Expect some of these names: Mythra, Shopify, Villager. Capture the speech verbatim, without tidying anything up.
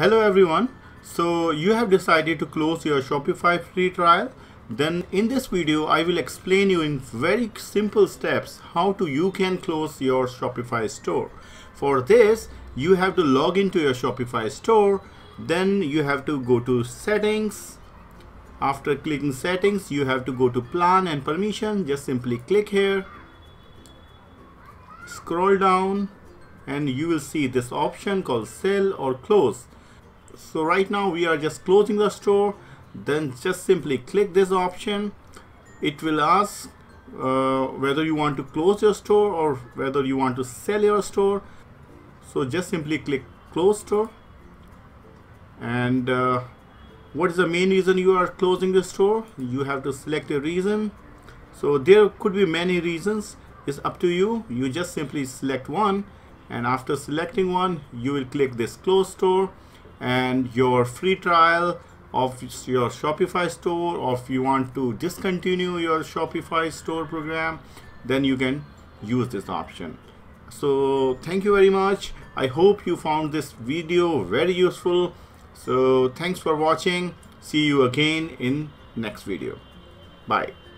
Hello everyone. So you have decided to close your Shopify free trial. Then in this video I will explain you in very simple steps how to you can close your Shopify store. For this you have to log into your Shopify store, then you have to go to settings. After clicking settings you have to go to plan and permission. Just simply click here, scroll down, and you will see this option called sell or close. So right now we are just closing the store. Then just simply click this option. It will ask uh, whether you want to close your store or whether you want to sell your store. So just simply click close store. And uh, what is the main reason you are closing the store? You have to select a reason. So there could be many reasons. It's up to you. You just simply select one, and after selecting one you will click this close store, and your free trial of your Shopify store, or if you want to discontinue your Shopify store program, then you can use this option. So thank you very much. I hope you found this video very useful. So thanks for watching. See you again in next video. Bye.